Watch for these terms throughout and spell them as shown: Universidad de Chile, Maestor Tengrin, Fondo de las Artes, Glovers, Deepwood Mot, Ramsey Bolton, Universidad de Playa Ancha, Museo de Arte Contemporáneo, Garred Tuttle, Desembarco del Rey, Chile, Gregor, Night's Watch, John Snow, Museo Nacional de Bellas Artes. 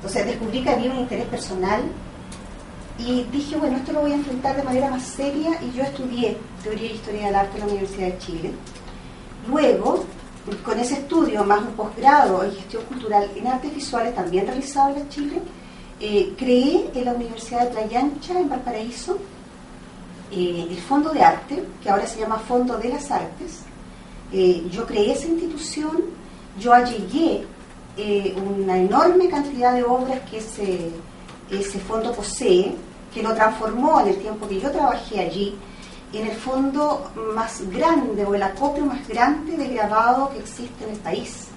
Entonces descubrí que había un interés personal y dije, bueno, esto lo voy a enfrentar de manera más seria, y yo estudié Teoría e Historia del Arte en la Universidad de Chile. Luego, con ese estudio, más un posgrado en Gestión Cultural en Artes Visuales, también realizado en Chile, creé en la Universidad de Playa Ancha, en Valparaíso, el Fondo de Arte, que ahora se llama Fondo de las Artes. Yo creé esa institución, yo allegué una enorme cantidad de obras que ese fondo posee, que lo transformó en el tiempo que yo trabajé allí en el fondo más grande, o el acopio más grande de grabado que existe en el país.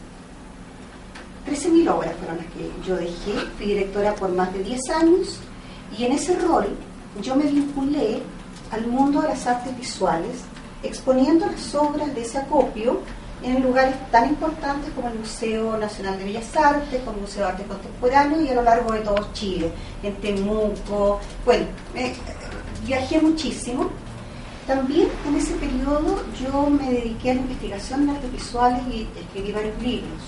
13.000 obras fueron las que yo dejé. Fui directora por más de 10 años, y en ese rol yo me vinculé al mundo de las artes visuales, exponiendo las obras de ese acopio en lugares tan importantes como el Museo Nacional de Bellas Artes, como el Museo de Arte Contemporáneo, y a lo largo de todo Chile, en Temuco. Bueno, viajé muchísimo. También en ese periodo yo me dediqué a la investigación en artes visuales y escribí varios libros.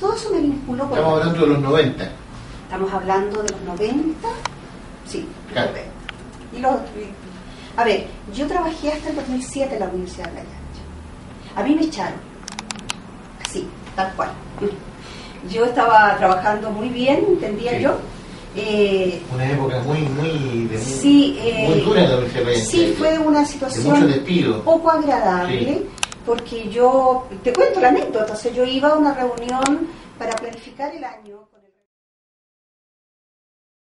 Todo eso me vinculó con... Estamos hablando de los 90. Estamos hablando de los 90, sí, claro. A ver, yo trabajé hasta el 2007 en la Universidad de Playa Ancha. A mí me echaron, así, tal cual. Yo estaba trabajando muy bien, entendía sí. Yo. Una época muy dura en la Universidad de Playa Ancha. Sí, fue una situación poco agradable, sí. Porque yo, te cuento la anécdota, yo iba a una reunión para planificar el año.